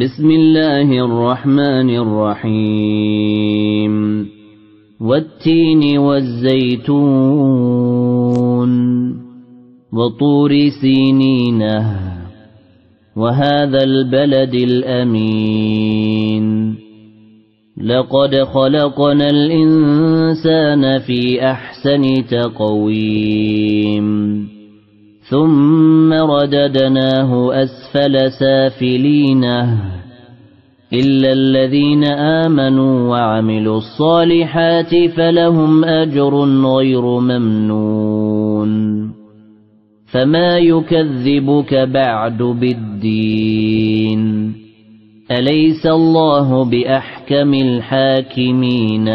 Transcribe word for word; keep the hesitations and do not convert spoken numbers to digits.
بسم الله الرحمن الرحيم والتين والزيتون وطور سينينه وهذا البلد الأمين لقد خلقنا الإنسان في أحسن تقويم ثم رددناه أسفل سافلينه إلا الذين آمنوا وعملوا الصالحات فلهم أجر غير ممنون فما يكذبك بعد بالدين أليس الله بأحكم الحاكمين؟